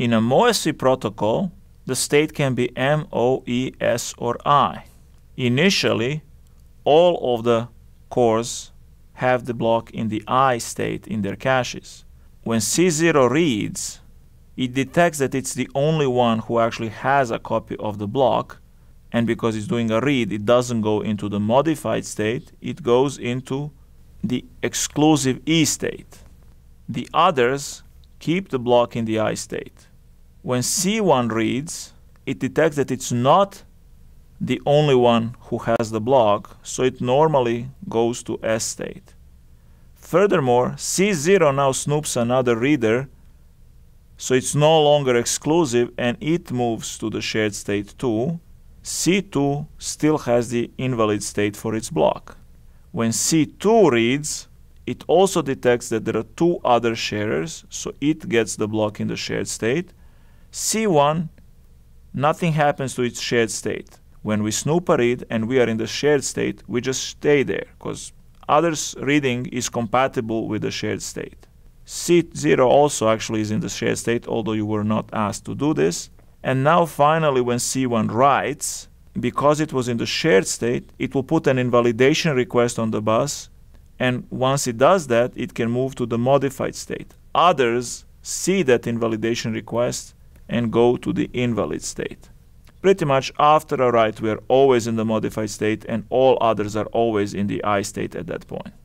In a MOESI protocol, the state can be M, O, E, S, or I. Initially, all of the cores have the block in the I state in their caches. When C0 reads, it detects that it's the only one who actually has a copy of the block, and because it's doing a read, it doesn't go into the modified state, it goes into the exclusive E state. The others keep the block in the I state. When C1 reads, it detects that it's not the only one who has the block, so it normally goes to S state. Furthermore, C0 now snoops another reader, so it's no longer exclusive and it moves to the shared state 2. C2 still has the invalid state for its block. When C2 reads, it also detects that there are two other sharers, so it gets the block in the shared state. C1, nothing happens to its shared state. When we snoop a read and we are in the shared state, we just stay there, because others reading is compatible with the shared state. C0 also actually is in the shared state, although you were not asked to do this. And now finally, when C1 writes, because it was in the shared state, it will put an invalidation request on the bus, and once it does that, it can move to the modified state. Others see that invalidation request and go to the invalid state. Pretty much after a write, we are always in the modified state, and all others are always in the I state at that point.